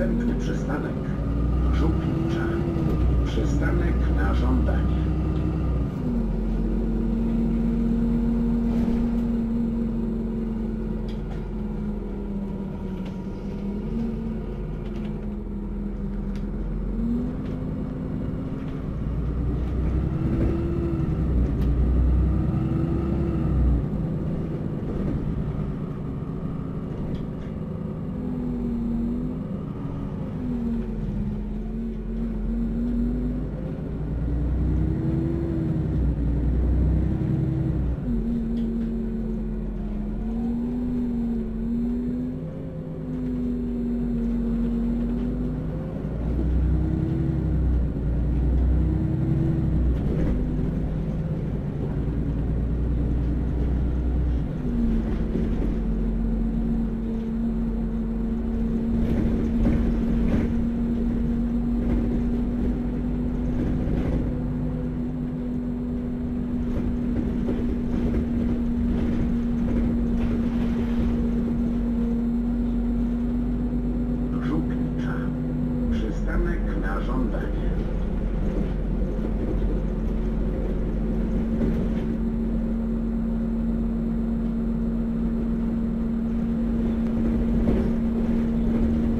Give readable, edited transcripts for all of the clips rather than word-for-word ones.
Następny przystanek Żupnicza. Przystanek na żądanie.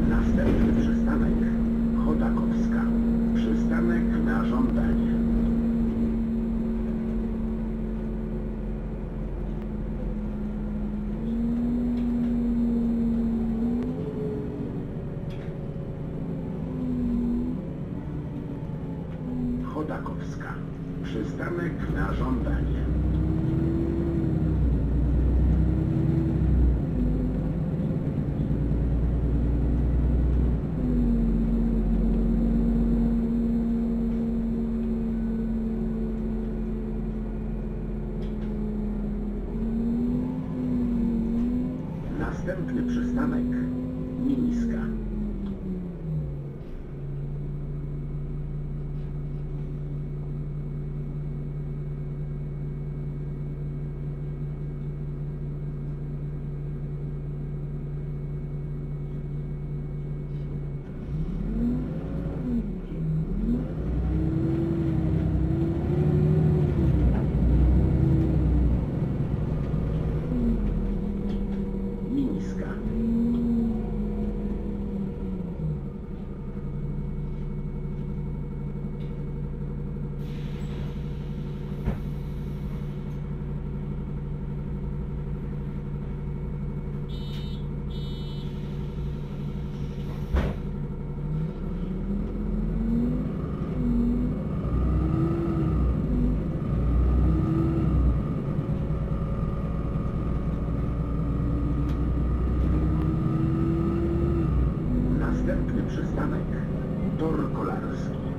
Następny przystanek Chodakowska. Przystanek na żądanie. Chodakowska. Przystanek na żądanie. Następny przystanek Mińska. Następny przystanek Tor Kolarski.